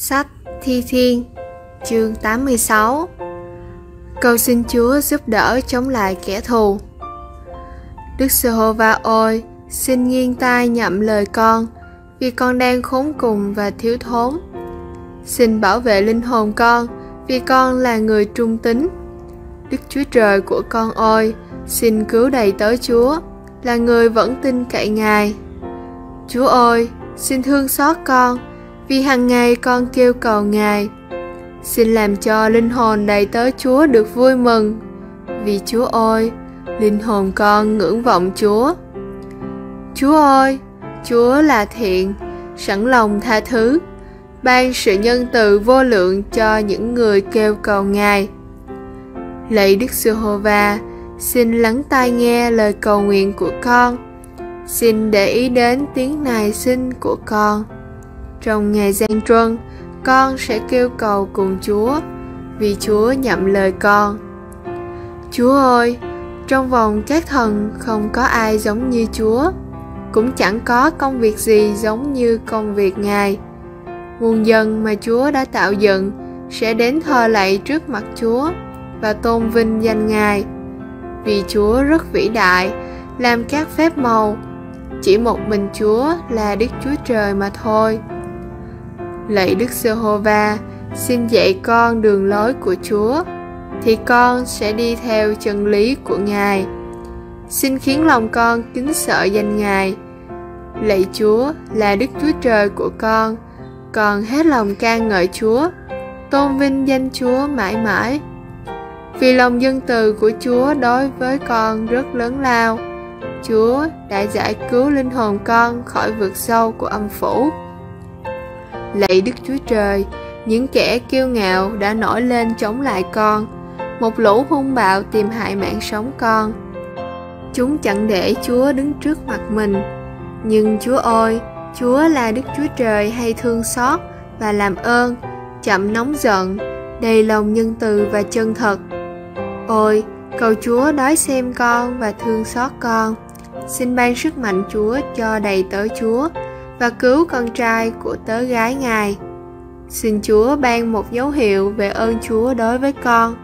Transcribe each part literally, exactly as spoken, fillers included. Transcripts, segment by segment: Sách Thi Thiên chương tám mươi sáu. Cầu xin Chúa giúp đỡ chống lại kẻ thù. Đức Giê-hô-va ôi, xin nghiêng tai nhậm lời con, vì con đang khốn cùng và thiếu thốn. Xin bảo vệ linh hồn con, vì con là người trung tín. Đức Chúa Trời của con ôi, xin cứu đầy tớ Chúa, là người vẫn tin cậy Ngài. Chúa ơi, xin thương xót con, vì hàng ngày con kêu cầu Ngài. Xin làm cho linh hồn đầy tớ Chúa được vui mừng, vì Chúa ơi, linh hồn con ngưỡng vọng Chúa. Chúa ơi, Chúa là thiện, sẵn lòng tha thứ, ban sự nhân từ vô lượng cho những người kêu cầu Ngài. Lạy Đức Giê-hô-va, xin lắng tai nghe lời cầu nguyện của con. Xin để ý đến tiếng nài xin của con. Trong ngày gian truân, con sẽ kêu cầu cùng Chúa, vì Chúa nhậm lời con. Chúa ơi, trong vòng các thần không có ai giống như Chúa, cũng chẳng có công việc gì giống như công việc Ngài. Muôn dân mà Chúa đã tạo dựng sẽ đến thờ lạy trước mặt Chúa và tôn vinh danh Ngài, vì Chúa rất vĩ đại, làm các phép màu. Chỉ một mình Chúa là Đức Chúa Trời mà thôi. Lạy Đức Giê-hô-va, xin dạy con đường lối của Chúa, thì con sẽ đi theo chân lý của Ngài. Xin khiến lòng con kính sợ danh Ngài. Lạy Chúa là Đức Chúa Trời của con, con hết lòng ca ngợi Chúa, tôn vinh danh Chúa mãi mãi. Vì lòng nhân từ của Chúa đối với con rất lớn lao, Chúa đã giải cứu linh hồn con khỏi vực sâu của âm phủ. Lạy Đức Chúa Trời, những kẻ kiêu ngạo đã nổi lên chống lại con, một lũ hung bạo tìm hại mạng sống con. Chúng chẳng để Chúa đứng trước mặt mình, nhưng Chúa ơi, Chúa là Đức Chúa Trời hay thương xót và làm ơn, chậm nóng giận, đầy lòng nhân từ và chân thật. Ôi, cầu Chúa đói xem con và thương xót con. Xin ban sức mạnh Chúa cho đầy tớ Chúa và cứu con trai của tớ gái Ngài. Xin Chúa ban một dấu hiệu về ơn Chúa đối với con,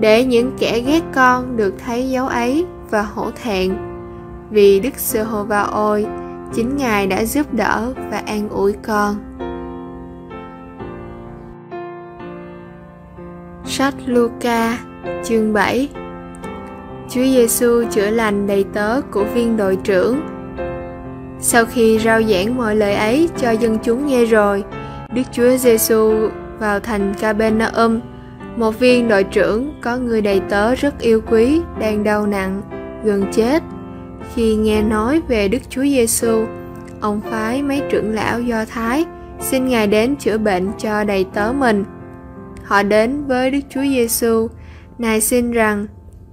để những kẻ ghét con được thấy dấu ấy và hổ thẹn. Vì Đức Giê-hô-va ôi, chính Ngài đã giúp đỡ và an ủi con. Sách Luca chương bảy. Chúa Giê-xu chữa lành đầy tớ của viên đội trưởng. Sau khi rao giảng mọi lời ấy cho dân chúng nghe rồi, Đức Chúa Giê-xu vào thành Ca-bê-na-um. Một viên đội trưởng có người đầy tớ rất yêu quý đang đau nặng, gần chết. Khi nghe nói về Đức Chúa Giê-xu, ông phái mấy trưởng lão Do Thái xin Ngài đến chữa bệnh cho đầy tớ mình. Họ đến với Đức Chúa Giê-xu, nài xin rằng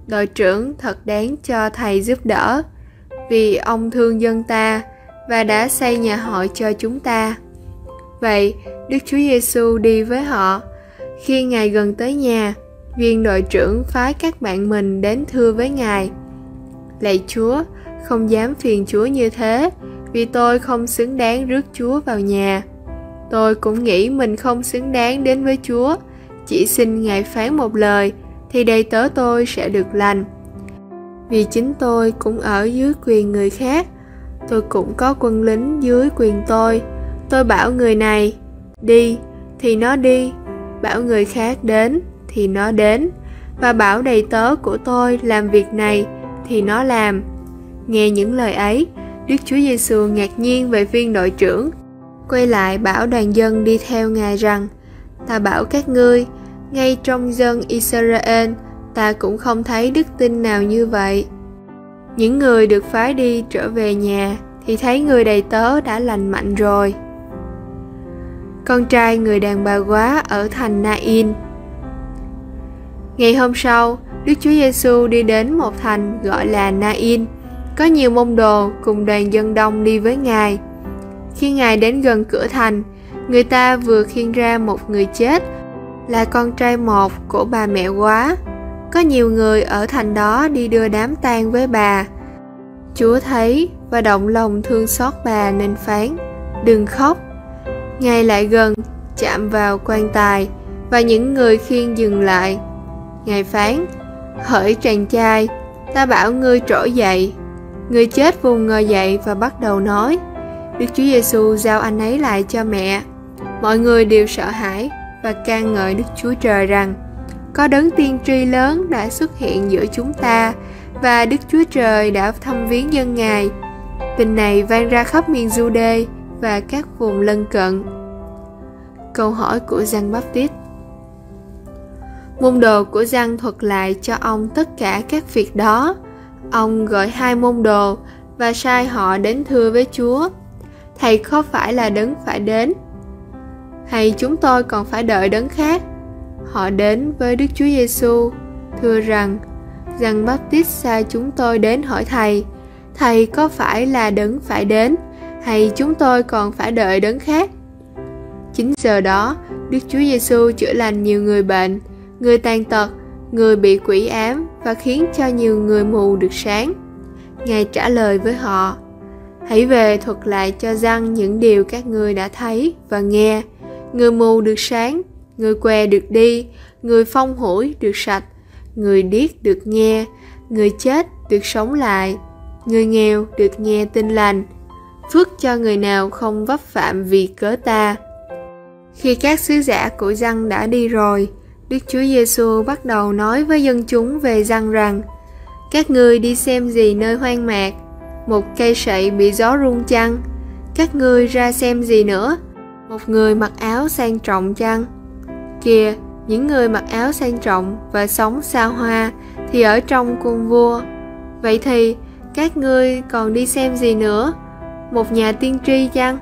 đội trưởng thật đáng cho thầy giúp đỡ, vì ông thương dân ta và đã xây nhà hội cho chúng ta. Vậy Đức Chúa Giê-xu đi với họ. Khi Ngài gần tới nhà, viên đội trưởng phái các bạn mình đến thưa với Ngài: Lạy Chúa, không dám phiền Chúa như thế, vì tôi không xứng đáng rước Chúa vào nhà. Tôi cũng nghĩ mình không xứng đáng đến với Chúa, chỉ xin Ngài phán một lời thì đầy tớ tôi sẽ được lành. Vì chính tôi cũng ở dưới quyền người khác, tôi cũng có quân lính dưới quyền tôi. Tôi bảo người này đi thì nó đi, bảo người khác đến thì nó đến, và bảo đầy tớ của tôi làm việc này thì nó làm. Nghe những lời ấy, Đức Chúa Giê-xu ngạc nhiên về viên đội trưởng, quay lại bảo đoàn dân đi theo Ngài rằng: Ta bảo các ngươi, ngay trong dân Israel, ta cũng không thấy đức tin nào như vậy. Những người được phái đi trở về nhà thì thấy người đầy tớ đã lành mạnh rồi. Con trai người đàn bà góa ở thành Na-in. Ngày hôm sau, Đức Chúa Giê-xu đi đến một thành gọi là Na-in. Có nhiều môn đồ cùng đoàn dân đông đi với Ngài. Khi Ngài đến gần cửa thành, người ta vừa khiêng ra một người chết, là con trai một của bà mẹ góa. Có nhiều người ở thành đó đi đưa đám tang với bà. Chúa thấy và động lòng thương xót bà nên phán: Đừng khóc. Ngài lại gần, chạm vào quan tài và những người khiêng dừng lại. Ngài phán: Hỡi chàng trai, ta bảo ngươi trỗi dậy. Người chết vùng ngồi dậy và bắt đầu nói. Đức Chúa Giê-xu giao anh ấy lại cho mẹ. Mọi người đều sợ hãi và ca ngợi Đức Chúa Trời rằng: Có đấng tiên tri lớn đã xuất hiện giữa chúng ta, và Đức Chúa Trời đã thăm viếng dân Ngài. Tin này vang ra khắp miền Giu-đê và các vùng lân cận. Câu hỏi của Giăng Báp-tít. Môn đồ của Giăng thuật lại cho ông tất cả các việc đó. Ông gọi hai môn đồ và sai họ đến thưa với Chúa: Thầy có phải là đấng phải đến, hay chúng tôi còn phải đợi đấng khác? Họ đến với Đức Chúa Giê-xu, thưa rằng: Giăng Báp-tít sai chúng tôi đến hỏi Thầy, Thầy có phải là đấng phải đến, hay chúng tôi còn phải đợi đấng khác? Chính giờ đó, Đức Chúa Giê-xu chữa lành nhiều người bệnh, người tàn tật, người bị quỷ ám và khiến cho nhiều người mù được sáng. Ngài trả lời với họ: Hãy về thuật lại cho Giăng những điều các ngươi đã thấy và nghe. Người mù được sáng, người què được đi, người phong hủi được sạch, người điếc được nghe, người chết được sống lại, người nghèo được nghe tin lành. Phước cho người nào không vấp phạm vì cớ ta. Khi các sứ giả của Giăng đã đi rồi, Đức Chúa Giê-xu bắt đầu nói với dân chúng về Giăng rằng: Các ngươi đi xem gì nơi hoang mạc? Một cây sậy bị gió rung chăng? Các ngươi ra xem gì nữa? Một người mặc áo sang trọng chăng? Kìa, những người mặc áo sang trọng và sống xa hoa thì ở trong cung vua. Vậy thì, các ngươi còn đi xem gì nữa? Một nhà tiên tri chăng?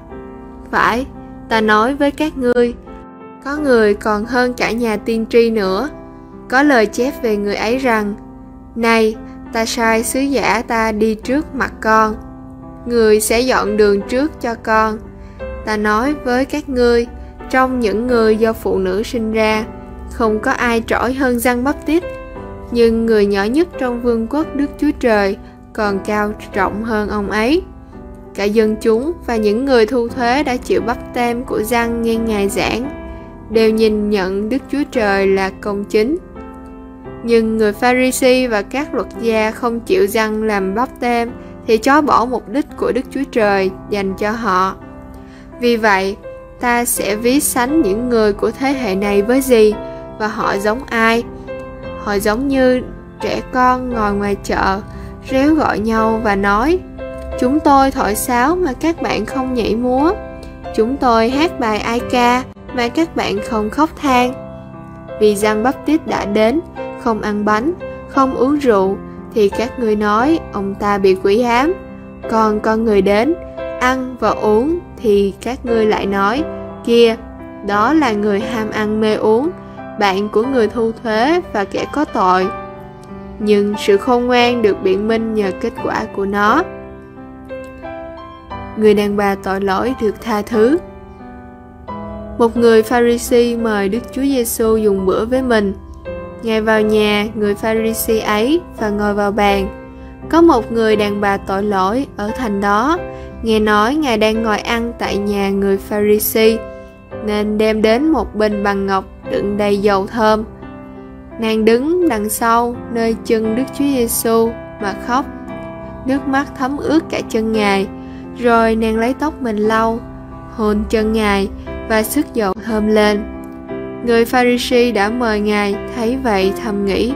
Phải, ta nói với các ngươi, có người còn hơn cả nhà tiên tri nữa. Có lời chép về người ấy rằng: Này, ta sai sứ giả ta đi trước mặt con, người sẽ dọn đường trước cho con. Ta nói với các ngươi, trong những người do phụ nữ sinh ra, không có ai trỗi hơn Giăng Báp-tít, nhưng người nhỏ nhất trong vương quốc Đức Chúa Trời còn cao trọng hơn ông ấy. Cả dân chúng và những người thu thuế đã chịu bắp tem của Giăng nghe Ngài giảng đều nhìn nhận Đức Chúa Trời là công chính. Nhưng người Pha-ri-si và các luật gia không chịu Giăng làm bắp tem thì chối bỏ mục đích của Đức Chúa Trời dành cho họ. Vì vậy, ta sẽ ví sánh những người của thế hệ này với gì, và họ giống ai? Họ giống như trẻ con ngồi ngoài chợ, réo gọi nhau và nói: Chúng tôi thổi sáo mà các bạn không nhảy múa, chúng tôi hát bài ai ca mà các bạn không khóc than. Vì Giăng Báp-tít đã đến, không ăn bánh, không uống rượu, thì các ngươi nói ông ta bị quỷ ám. Còn con người đến, ăn và uống, thì các ngươi lại nói: Kia, đó là người ham ăn mê uống, bạn của người thu thuế và kẻ có tội. Nhưng sự khôn ngoan được biện minh nhờ kết quả của nó. Người đàn bà tội lỗi được tha thứ. Một người Pha-ri-si mời Đức Chúa Giê-xu dùng bữa với mình. Ngài vào nhà người Pha-ri-si ấy và ngồi vào bàn. Có một người đàn bà tội lỗi ở thành đó nghe nói Ngài đang ngồi ăn tại nhà người Pha-ri-si, nên đem đến một bình bằng ngọc đựng đầy dầu thơm. Nàng đứng đằng sau nơi chân Đức Chúa Giê-xu mà khóc, nước mắt thấm ướt cả chân Ngài. Rồi nàng lấy tóc mình lau, hôn chân Ngài và xức dầu thơm lên. Người Pha-ri-si đã mời Ngài thấy vậy thầm nghĩ: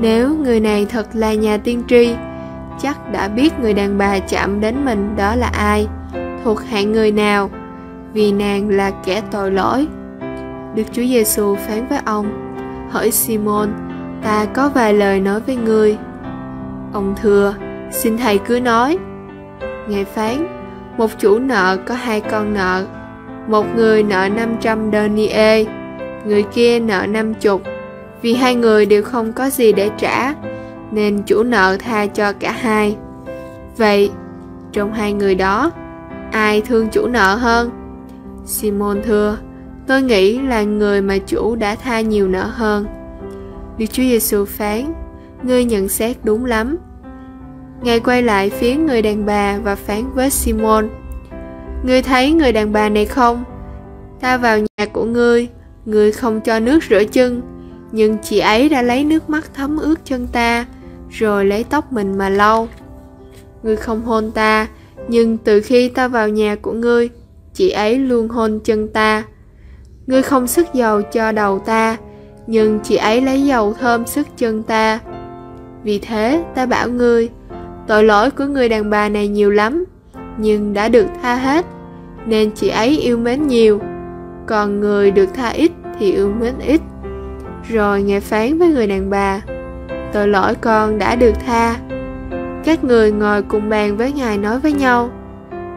Nếu người này thật là nhà tiên tri, chắc đã biết người đàn bà chạm đến mình đó là ai, thuộc hạng người nào, vì nàng là kẻ tội lỗi. Đức Chúa Giê-xu phán với ông: Hỡi Simon, ta có vài lời nói với ngươi. Ông thưa: Xin thầy cứ nói. Ngài phán: Một chủ nợ có hai con nợ, một người nợ năm trăm denier, người kia nợ năm chục. Vì hai người đều không có gì để trả, nên chủ nợ tha cho cả hai. Vậy, trong hai người đó, ai thương chủ nợ hơn? Simon thưa: Tôi nghĩ là người mà chủ đã tha nhiều nợ hơn. Đức Chúa Giê-xu phán: Ngươi nhận xét đúng lắm. Ngài quay lại phía người đàn bà và phán với Simon: Ngươi thấy người đàn bà này không? Ta vào nhà của ngươi, ngươi không cho nước rửa chân, nhưng chị ấy đã lấy nước mắt thấm ướt chân ta, rồi lấy tóc mình mà lau. Ngươi không hôn ta, nhưng từ khi ta vào nhà của ngươi, chị ấy luôn hôn chân ta. Ngươi không sức dầu cho đầu ta, nhưng chị ấy lấy dầu thơm sức chân ta. Vì thế ta bảo ngươi, tội lỗi của người đàn bà này nhiều lắm, nhưng đã được tha hết, nên chị ấy yêu mến nhiều. Còn người được tha ít thì yêu mến ít. Rồi Ngài phán với người đàn bà, tội lỗi con đã được tha. Các người ngồi cùng bàn với Ngài nói với nhau,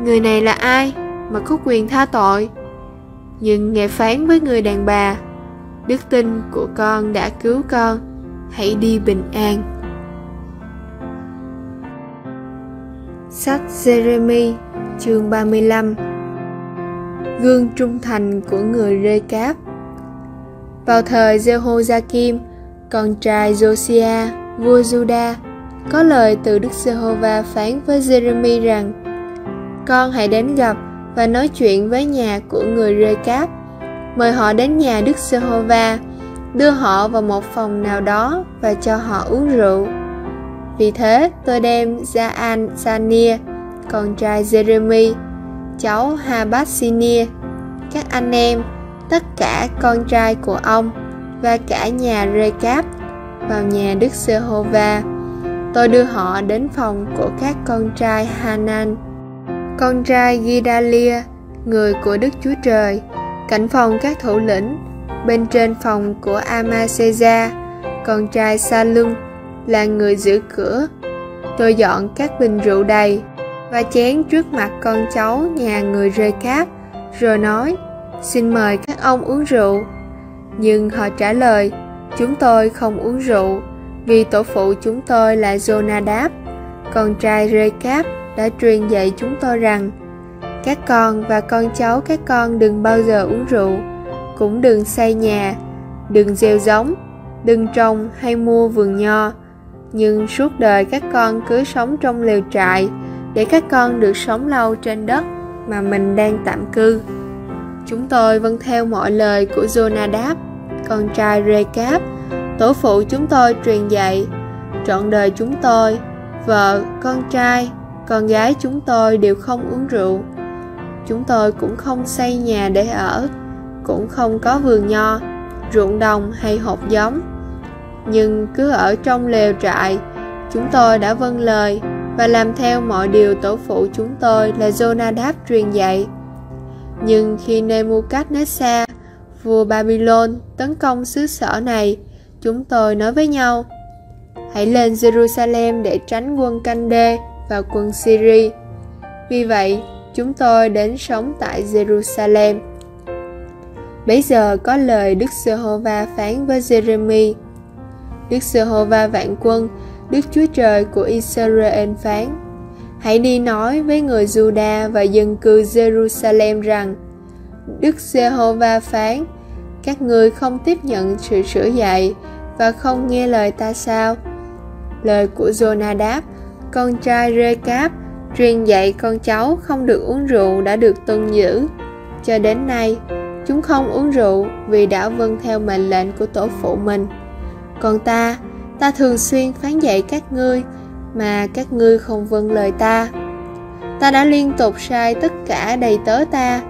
người này là ai mà có quyền tha tội? Nhưng Ngài phán với người đàn bà, đức tin của con đã cứu con, hãy đi bình an. Sách Jeremy chương ba mươi lăm. Gương trung thành của người Rê-cáp. Vào thời Jehoiakim, con trai Josiah, vua Judah, có lời từ Đức Giê-hô-va phán với Jeremy rằng, con hãy đến gặp và nói chuyện với nhà của người Rê-cáp, mời họ đến nhà Đức Giê-hô-va, đưa họ vào một phòng nào đó và cho họ uống rượu. Vì thế tôi đem Ja-an-sa-nia, con trai Jeremy, cháu Ha-bá-si-nia, các anh em, tất cả con trai của ông và cả nhà Rê-cáp vào nhà Đức Giê-hô-va. Tôi đưa họ đến phòng của các con trai Hanan, con trai Gidalia, người của Đức Chúa Trời, cạnh phòng các thủ lĩnh, bên trên phòng của Amaseza, con trai Sa-lung, là người giữ cửa. Tôi dọn các bình rượu đầy và chén trước mặt con cháu nhà người Rê-cáp, rồi nói, xin mời các ông uống rượu. Nhưng họ trả lời, chúng tôi không uống rượu, vì tổ phụ chúng tôi là Jonadab, con trai Rê-cáp, đã truyền dạy chúng tôi rằng, các con và con cháu các con đừng bao giờ uống rượu, cũng đừng xây nhà, đừng gieo giống, đừng trồng hay mua vườn nho, nhưng suốt đời các con cứ sống trong lều trại, để các con được sống lâu trên đất mà mình đang tạm cư. Chúng tôi vâng theo mọi lời của Jonadab, con trai Rê-cáp, tổ phụ chúng tôi truyền dạy. Trọn đời chúng tôi, vợ, con trai, con gái chúng tôi đều không uống rượu. Chúng tôi cũng không xây nhà để ở, cũng không có vườn nho, ruộng đồng hay hột giống. Nhưng cứ ở trong lều trại, chúng tôi đã vâng lời và làm theo mọi điều tổ phụ chúng tôi là Jonadab truyền dạy. Nhưng khi Nebuchadnezzar, vua Babylon, tấn công xứ sở này, chúng tôi nói với nhau, hãy lên Jerusalem để tránh quân Canh-đê và quân Syri. Vì vậy, chúng tôi đến sống tại Jerusalem. Bấy giờ có lời Đức Giê-hô-va phán với Jeremy. Đức Giê-hô-va vạn quân, Đức Chúa Trời của Israel phán, hãy đi nói với người Judah và dân cư Jerusalem rằng, Đức Giê-hô-va phán, các ngươi không tiếp nhận sự sửa dạy và không nghe lời ta sao? Lời của Jonadab, con trai Rê-cáp, truyền dạy con cháu không được uống rượu đã được tuân giữ. Cho đến nay, chúng không uống rượu vì đã vâng theo mệnh lệnh của tổ phụ mình. Còn ta, ta thường xuyên phán dạy các ngươi, mà các ngươi không vâng lời ta. Ta đã liên tục sai tất cả đầy tớ ta,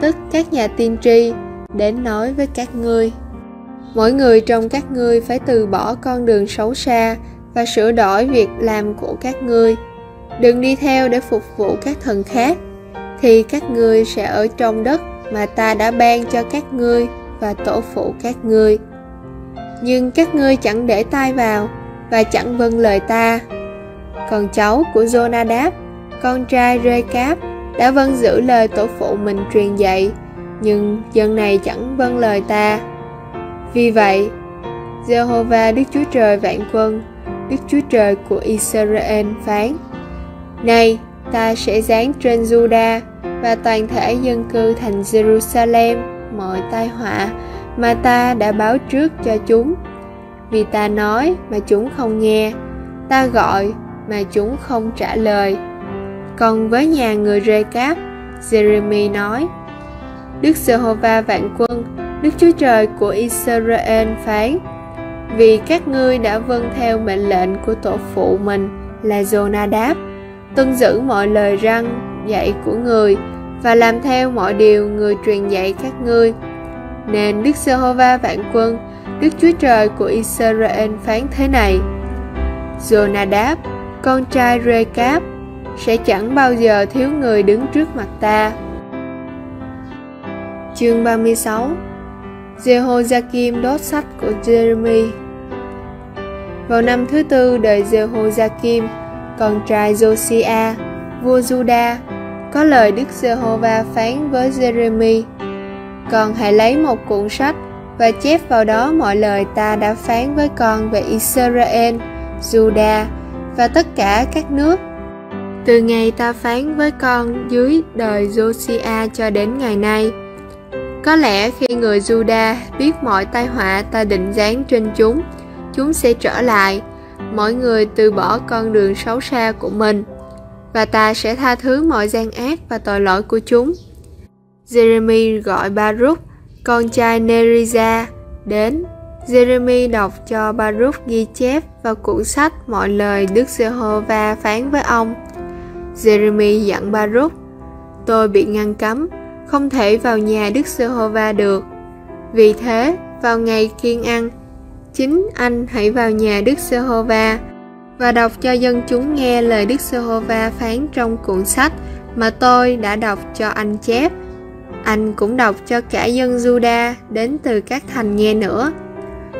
tức các nhà tiên tri, đến nói với các ngươi. Mỗi người trong các ngươi phải từ bỏ con đường xấu xa và sửa đổi việc làm của các ngươi. Đừng đi theo để phục vụ các thần khác, thì các ngươi sẽ ở trong đất mà ta đã ban cho các ngươi và tổ phụ các ngươi. Nhưng các ngươi chẳng để tai vào và chẳng vâng lời ta. Còn cháu của Jonadab, con trai Rê-cáp, đã vâng giữ lời tổ phụ mình truyền dạy, nhưng dân này chẳng vâng lời ta. Vì vậy, Giê-hô-va Đức Chúa Trời vạn quân, Đức Chúa Trời của Israel phán, này, ta sẽ giáng trên Judah và toàn thể dân cư thành Jerusalem mọi tai họa mà ta đã báo trước cho chúng. Vì ta nói mà chúng không nghe, ta gọi mà chúng không trả lời. Còn với nhà người Rê-cáp, Jeremy nói, Đức Giê-hô-va vạn quân, Đức Chúa Trời của Israel phán: Vì các ngươi đã vâng theo mệnh lệnh của tổ phụ mình là Jonadab, tuân giữ mọi lời răn dạy của người và làm theo mọi điều người truyền dạy các ngươi, nên Đức Giê-hô-va vạn quân, Đức Chúa Trời của Israel phán thế này: Jonadab, con trai Rê-cáp, sẽ chẳng bao giờ thiếu người đứng trước mặt ta. Chương ba mươi sáu. Jehoiakim đốt sách của Jeremy. Vào năm thứ tư đời Jehoiakim, con trai Josiah, vua Judah, có lời Đức Giê-hô-va phán với Jeremy: Con hãy lấy một cuộn sách và chép vào đó mọi lời ta đã phán với con về Israel, Judah và tất cả các nước, từ ngày ta phán với con dưới đời Josiah cho đến ngày nay. Có lẽ khi người Judah biết mọi tai họa ta định giáng trên chúng, chúng sẽ trở lại, mọi người từ bỏ con đường xấu xa của mình, và ta sẽ tha thứ mọi gian ác và tội lỗi của chúng. Jeremy gọi Baruch, con trai Neriah, đến. Jeremy đọc cho Baruch ghi chép vào cuốn sách mọi lời Đức Giê-hô-va phán với ông. Jeremy dặn Baruch: Tôi bị ngăn cấm, không thể vào nhà Đức Giê-hô-va được. Vì thế, vào ngày kiêng ăn, chính anh hãy vào nhà Đức Giê-hô-va và đọc cho dân chúng nghe lời Đức Giê-hô-va phán trong cuộn sách mà tôi đã đọc cho anh chép. Anh cũng đọc cho cả dân Juda đến từ các thành nghe nữa.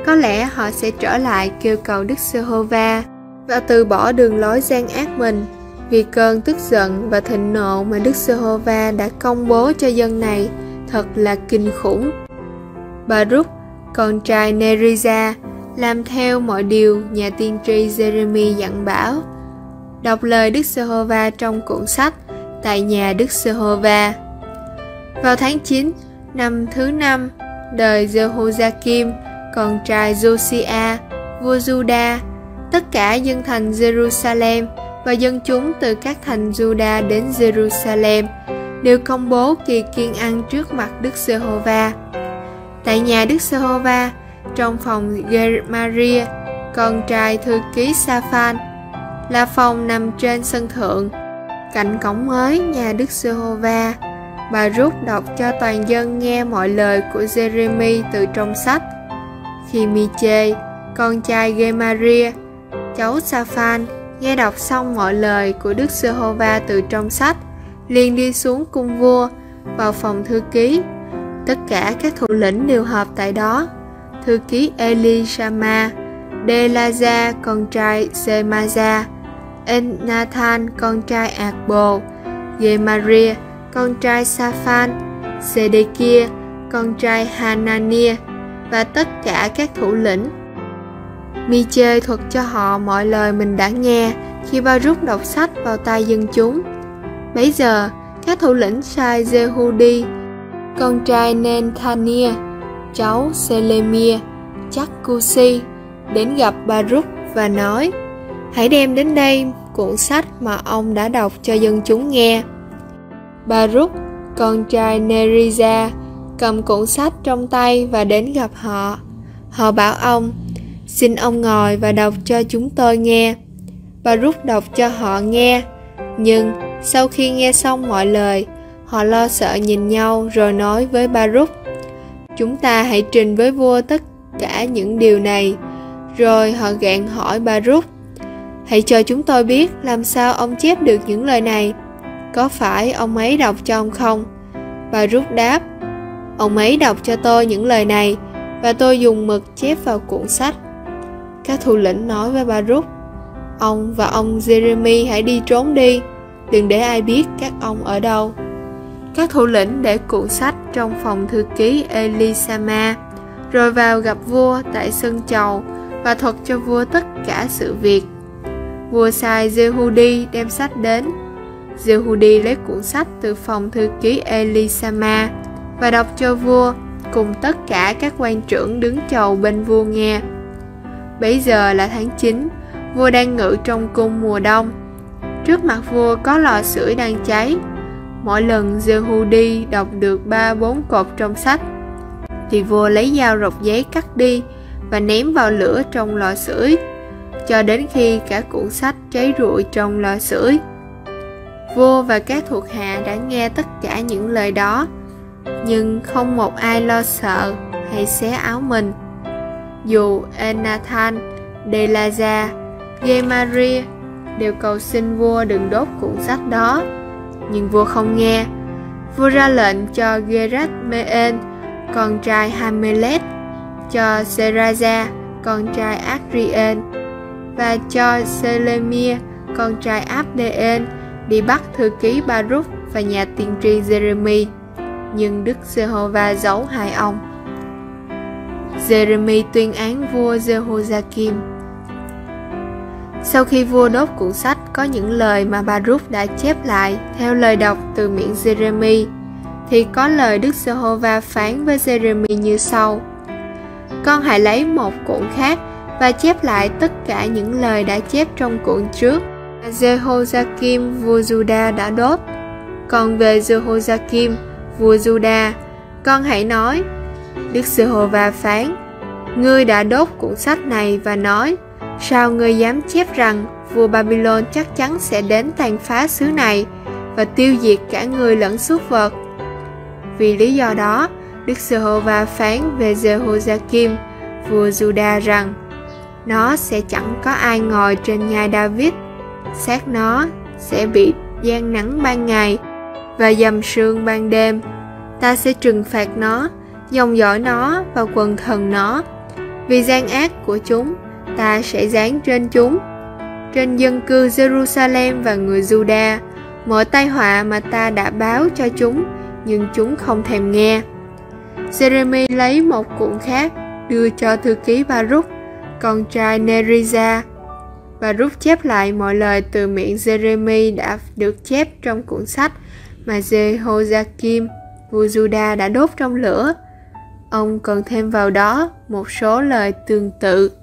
Có lẽ họ sẽ trở lại kêu cầu Đức Giê-hô-va và từ bỏ đường lối gian ác mình, vì cơn tức giận và thịnh nộ mà Đức Giê-hô-va đã công bố cho dân này thật là kinh khủng. Baruch, con trai Neriah, làm theo mọi điều nhà tiên tri Jeremy dặn bảo, đọc lời Đức Giê-hô-va trong cuộn sách tại nhà Đức Giê-hô-va. Vào tháng chín, năm thứ năm, đời Jehoiakim, con trai Josiah, vua Judah, tất cả dân thành Jerusalem và dân chúng từ các thành Judah đến Jerusalem đều công bố kỳ kiêng ăn trước mặt Đức Giê-hô-va. Tại nhà Đức Giê-hô-va, trong phòng Gemariah, con trai thư ký Safan, là phòng nằm trên sân thượng, cạnh cổng mới nhà Đức Giê-hô-va, Baruch đọc cho toàn dân nghe mọi lời của Jeremy từ trong sách. Khi Mi-chê, con trai Gemariah, cháu Safan, nghe đọc xong mọi lời của Đức Giê-hô-va từ trong sách, liền đi xuống cung vua, vào phòng thư ký. Tất cả các thủ lĩnh đều họp tại đó. Thư ký Elishama, De Laza, con trai Semaja, Elnathan, con trai Akbo, Gemariah, con trai Safan, Sedekia, con trai Hanania và tất cả các thủ lĩnh. Mi-chê thuật cho họ mọi lời mình đã nghe khi Baruch đọc sách vào tai dân chúng. Bấy giờ, các thủ lĩnh sai Jehudi, con trai Elnathan, cháu Selemia, Chakusi, đến gặp Baruch và nói: Hãy đem đến đây cuộn sách mà ông đã đọc cho dân chúng nghe. Baruch, con trai Neriah, cầm cuộn sách trong tay và đến gặp họ. Họ bảo ông: Xin ông ngồi và đọc cho chúng tôi nghe. Baruch đọc cho họ nghe. Nhưng sau khi nghe xong mọi lời, họ lo sợ nhìn nhau rồi nói với Baruch: Chúng ta hãy trình với vua tất cả những điều này. Rồi họ gạn hỏi Baruch: Hãy cho chúng tôi biết làm sao ông chép được những lời này. Có phải ông ấy đọc cho ông không? Baruch đáp: Ông ấy đọc cho tôi những lời này, và tôi dùng mực chép vào cuộn sách. Các thủ lĩnh nói với Baruch: Ông và ông Jeremy hãy đi trốn đi, đừng để ai biết các ông ở đâu. Các thủ lĩnh để cuộn sách trong phòng thư ký Elishama, rồi vào gặp vua tại sân chầu và thuật cho vua tất cả sự việc. Vua sai Jehudi đem sách đến. Jehudi lấy cuộn sách từ phòng thư ký Elishama và đọc cho vua cùng tất cả các quan trưởng đứng chầu bên vua nghe. Bấy giờ là tháng chín, vua đang ngự trong cung mùa đông. Trước mặt vua có lò sưởi đang cháy. Mỗi lần Jehudi đọc được ba bốn cột trong sách thì vua lấy dao rọc giấy cắt đi và ném vào lửa trong lò sưởi, cho đến khi cả cuộn sách cháy rụi trong lò sưởi. Vua và các thuộc hạ đã nghe tất cả những lời đó, nhưng không một ai lo sợ hay xé áo mình. Dù Elnathan, De Laza, Gemariah đều cầu xin vua đừng đốt cuộn sách đó, nhưng vua không nghe. Vua ra lệnh cho Gerard-mê-en, con trai Hamelet, cho Seraja, con trai Adrien, và cho Selemia, con trai Abdeen, đi bắt thư ký Baruch và nhà tiên tri Jeremy, nhưng Đức Giê-hô-va giấu hai ông. Jeremy tuyên án vua Jehoiakim. Sau khi vua đốt cuộn sách, có những lời mà Baruch đã chép lại theo lời đọc từ miệng Jeremy, thì có lời Đức Giê-hô-va phán với Jeremy như sau: Con hãy lấy một cuộn khác và chép lại tất cả những lời đã chép trong cuộn trước Jehoiakim vua Judah đã đốt. Còn về Jehoiakim vua Judah, con hãy nói: Đức Giê-hô-va phán, ngươi đã đốt cuộn sách này và nói, sao ngươi dám chép rằng vua Babylon chắc chắn sẽ đến tàn phá xứ này và tiêu diệt cả người lẫn súc vật? Vì lý do đó, Đức Giê-hô-va phán về Jehoiakim vua Judah rằng, nó sẽ chẳng có ai ngồi trên ngai David, xác nó sẽ bị giang nắng ban ngày và dầm sương ban đêm. Ta sẽ trừng phạt nó, dòng dõi nó và quần thần nó, vì gian ác của chúng. Ta sẽ giáng trên chúng, trên dân cư Jerusalem và người Judah, mọi tai họa mà ta đã báo cho chúng, nhưng chúng không thèm nghe. Jeremy lấy một cuộn khác đưa cho thư ký Baruch, con trai Neriah. Baruch chép lại mọi lời từ miệng Jeremy đã được chép trong cuộn sách mà Jehoiakim vua Judah đã đốt trong lửa. Ông còn thêm vào đó một số lời tương tự.